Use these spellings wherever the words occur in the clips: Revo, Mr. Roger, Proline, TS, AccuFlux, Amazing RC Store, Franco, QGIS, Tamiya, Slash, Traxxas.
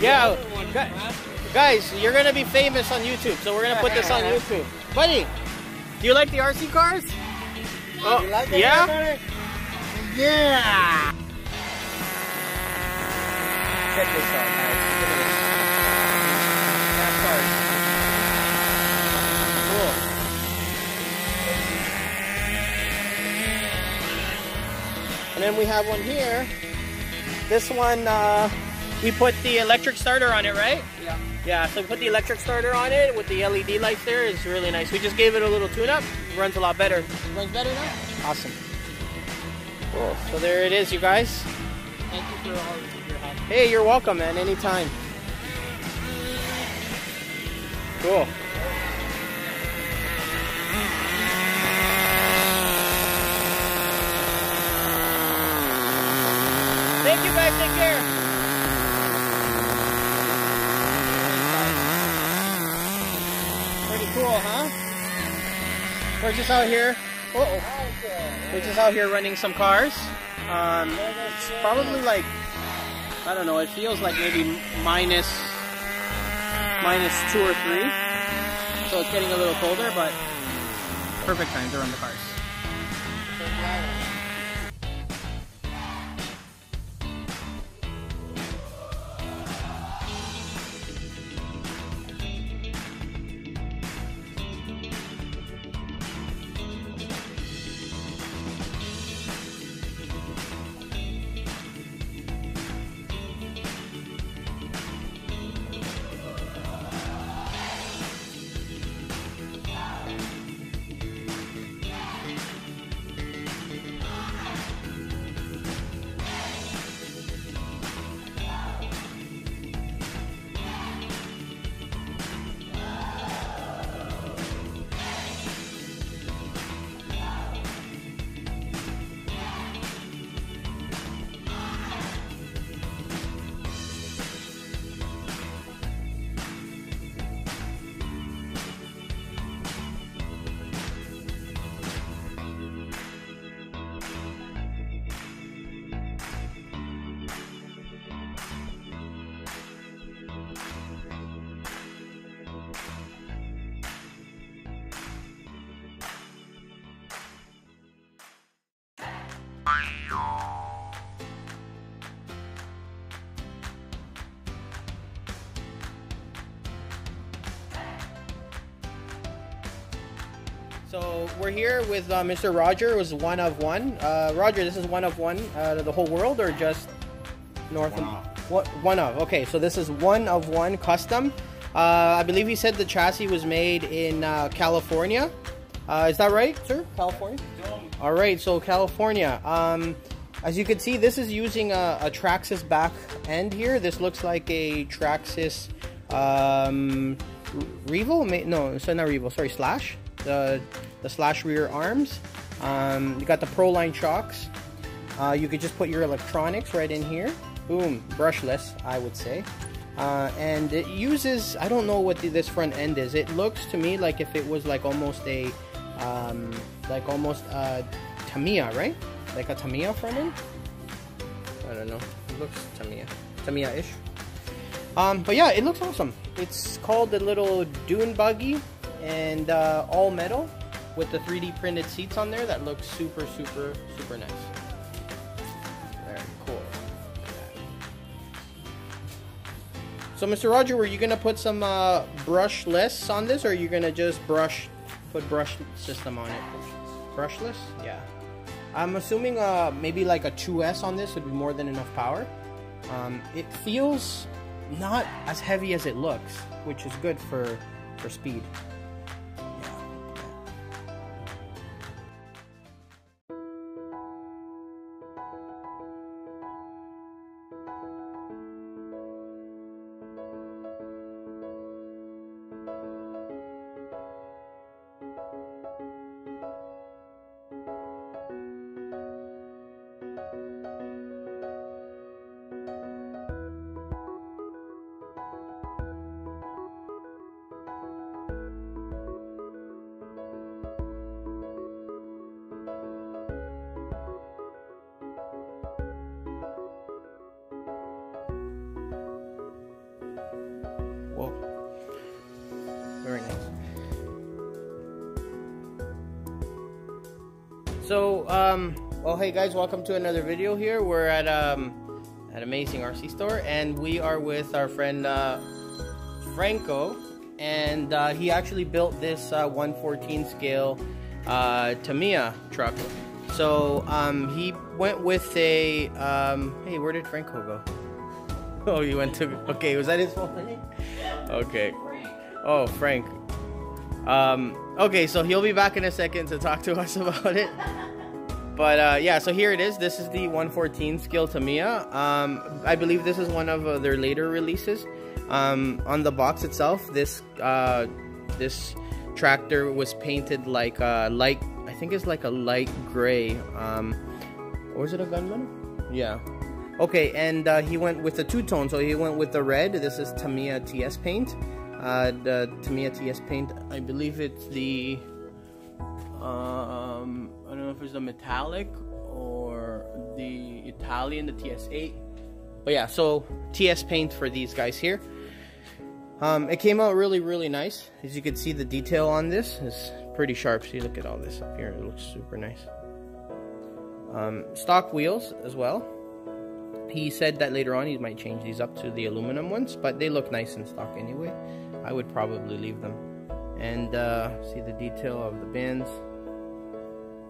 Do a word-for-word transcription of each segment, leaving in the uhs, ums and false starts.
Yeah, guys, you're gonna be famous on YouTube, so we're gonna put this on YouTube. Buddy, do you like the R C cars? Oh, you like the yeah? Car? Yeah! Check this out, guys. Cool. And then we have one here. This one, uh, we put the electric starter on it, right? Yeah. Yeah, so we put the electric starter on it with the L E D lights there. It's really nice. We just gave it a little tune-up. It runs a lot better. It runs better now? Awesome. Cool. So there it is, you guys. Thank you for all your help. Hey, you're welcome, man. Anytime. Cool. Thank you, guys. Take care. Cool, huh? We're just out here. Uh-oh. We're just out here running some cars. Um, it's probably like, I don't know. It feels like maybe minus minus two or three. So it's getting a little colder, but perfect time to run the cars. So we're here with uh, Mister Roger, who's one of one. Uh, Roger, this is one of one out of the whole world, or just north of what? One of. Okay, so this is one of one custom. Uh, I believe he said the chassis was made in uh, California. Uh, is that right, sir? California. All right, so California. Um, as you can see, this is using a, a Traxxas back end here. This looks like a Traxxas um, Revo. No, so not Revo. Sorry, Slash. The, the Slash rear arms. Um, you got the Proline shocks. Uh, you could just put your electronics right in here. Boom, brushless, I would say. Uh, and it uses, I don't know what the, this front end is. It looks to me like if it was like almost a, um, like almost a Tamiya, right? Like a Tamiya front end? I don't know. It looks Tamiya, Tamiya-ish. Um, but yeah, it looks awesome. It's called the little dune buggy. And uh, all metal with the three D printed seats on there that looks super, super, super nice. Very cool. So Mister Roger, were you gonna put some uh, brushless on this, or are you gonna just brush, put brush system on it? Brushless? Yeah. I'm assuming uh, maybe like a two S on this would be more than enough power. Um, it feels not as heavy as it looks, which is good for, for speed. So, um, well, hey guys, welcome to another video here. We're at, um, at Amazing R C Store, and we are with our friend, uh, Franco, and, uh, he actually built this, uh, one fourteen scale, uh, Tamiya truck. So, um, he went with a, um, hey, where did Franco go? Oh, you went to, okay, was that his phone? Okay. Oh, Frank. Um, okay, so he'll be back in a second to talk to us about it. But, uh, yeah, so here it is. This is the one fourteen scale Tamiya. Um, I believe this is one of uh, their later releases. Um, on the box itself, this, uh, this tractor was painted like, uh, light, I think it's like a light gray. Um, or is it a gunman? Yeah. Okay, and uh, he went with the two-tone, so he went with the red. This is Tamiya T S paint. Uh, the Tamiya T S paint, I believe it's the, um, I don't know if it's the metallic or the Italian, the T S eight. But yeah, so T S paint for these guys here. Um, it came out really, really nice. As you can see, the detail on this is pretty sharp. See, look at all this up here. It looks super nice. Um, stock wheels as well. He said that later on he might change these up to the aluminum ones, but they look nice in stock anyway. I would probably leave them. And uh, see the detail of the bins.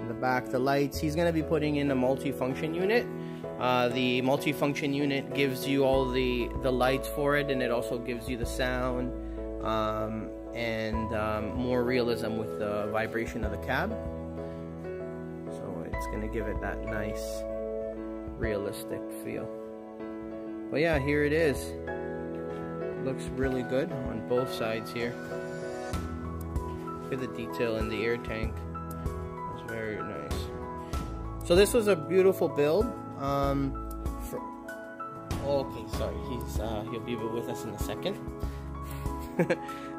In the back, the lights. He's going to be putting in a multi-function unit. Uh, the multi-function unit gives you all the, the lights for it, and it also gives you the sound um, and um, more realism with the vibration of the cab. So it's going to give it that nice realistic feel. But yeah, here it is. It looks really good on both sides here. Look at the detail in the air tank. It's very nice. So this was a beautiful build. Um, for, oh, okay, sorry. He's uh, he'll be with us in a second.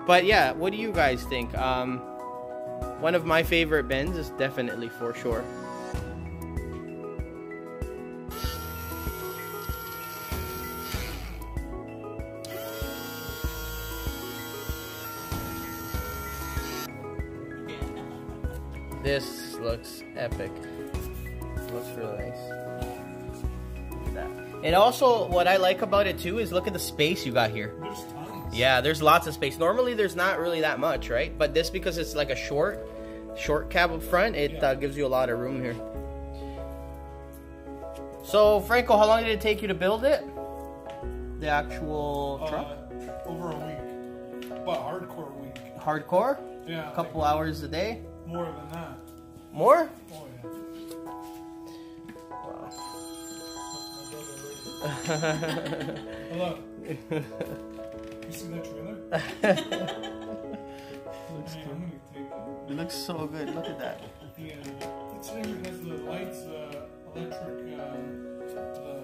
But yeah, what do you guys think? Um, one of my favorite bends is definitely for sure. This looks epic. Looks really nice. Look at that. And also, what I like about it too is look at the space you got here. There's tons. Yeah, there's lots of space. Normally, there's not really that much, right? But this, because it's like a short, short cab up front, it yeah. uh, gives you a lot of room here. So, Franco, how long did it take you to build it? The actual uh, truck? Over a week. But hardcore week. Hardcore? Yeah. A couple hours a day. More than that. More? Oh, yeah. Wow. Hello. You seen that trailer? Looks hey, good. It looks so good. Look at that. Yeah. It's weird because the lights, uh, electric, uh,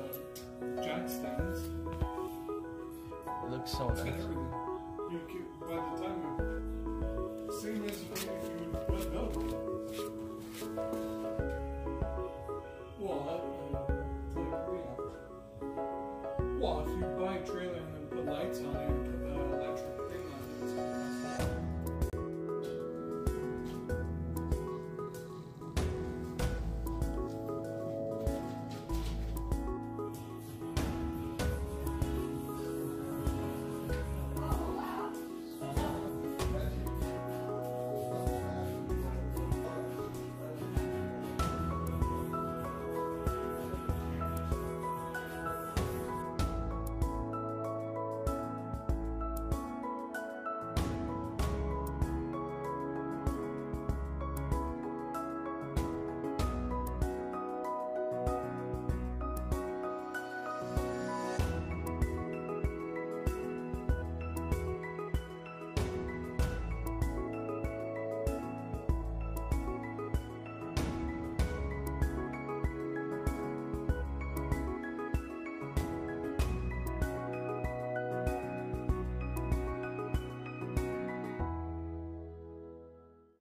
the jack stands. It looks so nice. It's got everything. You're cute.